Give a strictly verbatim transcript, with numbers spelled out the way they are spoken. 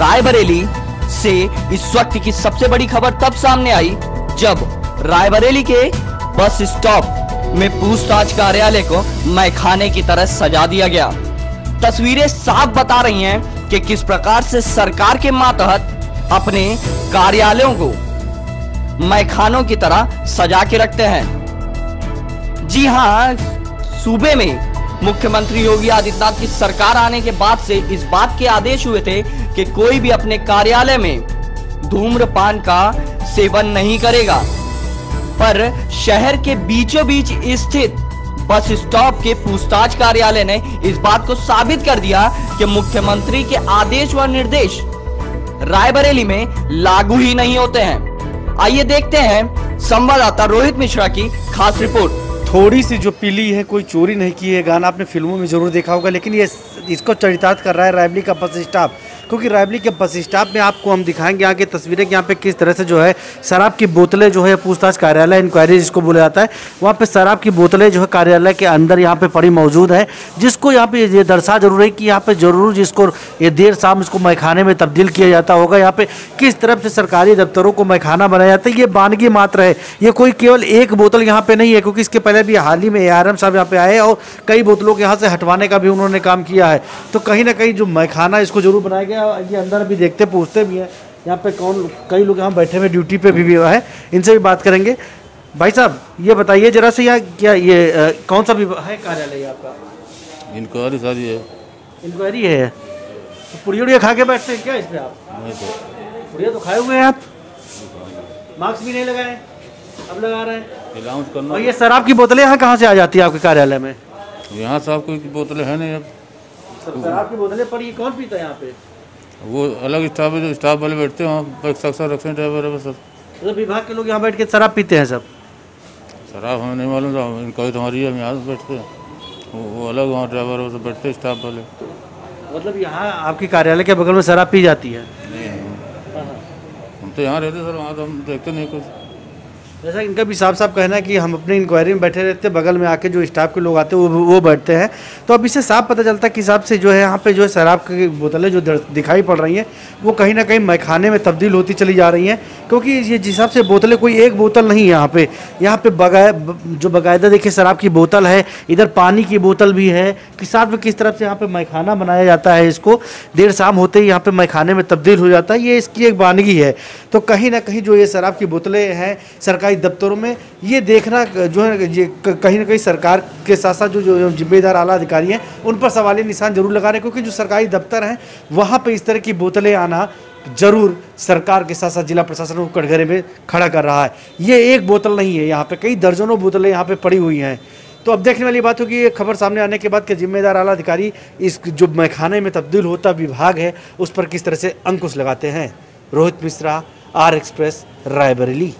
रायबरेली से इस वक्त की सबसे बड़ी खबर तब सामने आई जब रायबरेली के बस स्टॉप में पूछताछ कार्यालय को मैखाने की तरह सजा दिया गया। तस्वीरें साफ बता रही हैं कि किस प्रकार से सरकार के मातहत अपने कार्यालयों को मैखानों की तरह सजा के रखते हैं। जी हां, सूबे में मुख्यमंत्री योगी आदित्यनाथ की सरकार आने के बाद से इस बात के आदेश हुए थे कि कोई भी अपने कार्यालय में धूम्रपान का सेवन नहीं करेगा, पर शहर के बीचों बीच स्थित बस स्टॉप के पूछताछ कार्यालय ने इस बात को साबित कर दिया कि मुख्यमंत्री के आदेश व निर्देश रायबरेली में लागू ही नहीं होते हैं। आइए देखते हैं संवाददाता रोहित मिश्रा की खास रिपोर्ट। थोड़ी सी जो पीली है, कोई चोरी नहीं की है, गाना आपने फिल्मों में जरूर देखा होगा, लेकिन ये इसको चरितार्थ कर रहा है रायबरेली का बस स्टॉप, क्योंकि रायबरेली के बस स्टॉप में आपको हम दिखाएंगे आगे तस्वीरें कि यहाँ पे किस तरह से जो है शराब की बोतलें जो है पूछताछ कार्यालय इंक्वायरी जिसको बोला जाता है, वहाँ पे शराब की बोतलें जो है कार्यालय के अंदर यहाँ पे पड़ी मौजूद है, जिसको यहाँ पे ये दर्शा जरूर है कि यहाँ पे जरूर जिसको ये देर शाम इसको मैखाने में तब्दील किया जाता होगा। यहाँ पे किस तरफ से सरकारी दफ्तरों को मैखाना बनाया जाता है, ये वानगी मात्र है, ये कोई केवल एक बोतल यहाँ पे नहीं है, क्योंकि इसके पहले भी हाल ही में ए आर एम साहब यहाँ पे आए और कई बोतलों के यहाँ से हटवाने का भी उन्होंने काम किया है। तो कहीं ना कहीं जो मैखाना इसको जरूर बनाया गया। ये अंदर भी देखते पूछते भी हैं यहाँ पे कौन, कई लोग यहाँ बैठे हुए ड्यूटी पे भी, भी है, इनसे भी बात करेंगे। भाई साहब ये बताइए जरा से, यहाँ क्या ये आ, कौन सा भी है कार्यालय आपका? इंक्वायरी सारी है, इंक्वायरी है। तो पुड़िया उड़िया खा के बैठते हैं क्या इस पर आप? पुड़िया तो खाए हुए हैं आप, मास्क भी नहीं लगाए, अब लगा रहे हैं। और ये शराब की बोतलें यहाँ कहाँ से आ जाती है आपके कार्यालय में? यहाँ साहब कोई बोतलें है नहीं, अब शराब की बोतलें पड़ी, कौन पीता है यहाँ पे? वो अलग स्टाफ है, जो स्टाफ वाले बैठते हैं, अक्सर रक्षण ड्राइवर है सब, मतलब विभाग के लोग यहाँ बैठ के शराब पीते हैं सब। शराब हमें नहीं मालूम था, इनका तो हमारी है, हम यहाँ बैठते हैं, वो अलग वहाँ ड्राइवर है सब बैठते हैं स्टाफ वाले। मतलब यहाँ आपके कार्यालय के बगल में शराब पी जाती है? नहीं, हम तो यहाँ रहते सर, वहाँ तो हम देखते नहीं कुछ। जैसा इनका भी साफ साफ कहना है कि हम अपनी इंक्वायरी में बैठे रहते हैं, बगल में आके जो स्टाफ के लोग आते हैं वो वो बैठते हैं। तो अब इससे साफ पता चलता है कि साहब से जो है यहाँ पे जो है शराब की बोतलें जो दिखाई पड़ रही हैं वो कहीं ना कहीं मैखाने में तब्दील होती चली जा रही हैं, क्योंकि ये जिस हिसाब से बोतलें, कोई एक बोतल नहीं है यहाँ पर, यहाँ पर बगाय जो बाकायदा देखिए शराब की बोतल है, इधर पानी की बोतल भी है, कि साथ में किस तरफ से यहाँ पर मैखाना बनाया जाता है, इसको देर शाम होते ही यहाँ पर मैखाने में तब्दील हो जाता है, ये इसकी एक वानगी है। तो कहीं ना कहीं जो ये शराब की बोतलें हैं सरकार दफ्तरों में, ये देखना जो है ये कहीं ना कहीं सरकार के साथ साथ जो जो जिम्मेदार आला अधिकारी हैं उन पर सवालिया निशान जरूर लगा रहे हैं, क्योंकि जो सरकारी दफ्तर हैं वहाँ पे इस तरह की बोतलें आना जरूर सरकार के साथ साथ जिला प्रशासन को कटघरे में खड़ा कर रहा है। ये एक बोतल नहीं है, यहाँ पे कई दर्जनों बोतलें यहाँ पे पड़ी हुई हैं। तो अब देखने वाली बात होगी ये खबर सामने आने के बाद कि जिम्मेदार आला अधिकारी इस जो मैखाने में तब्दील होता विभाग है उस पर किस तरह से अंकुश लगाते हैं। Rohit Mishra, R Express, Raebareli.